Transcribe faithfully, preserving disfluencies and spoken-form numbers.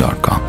zameen dot com.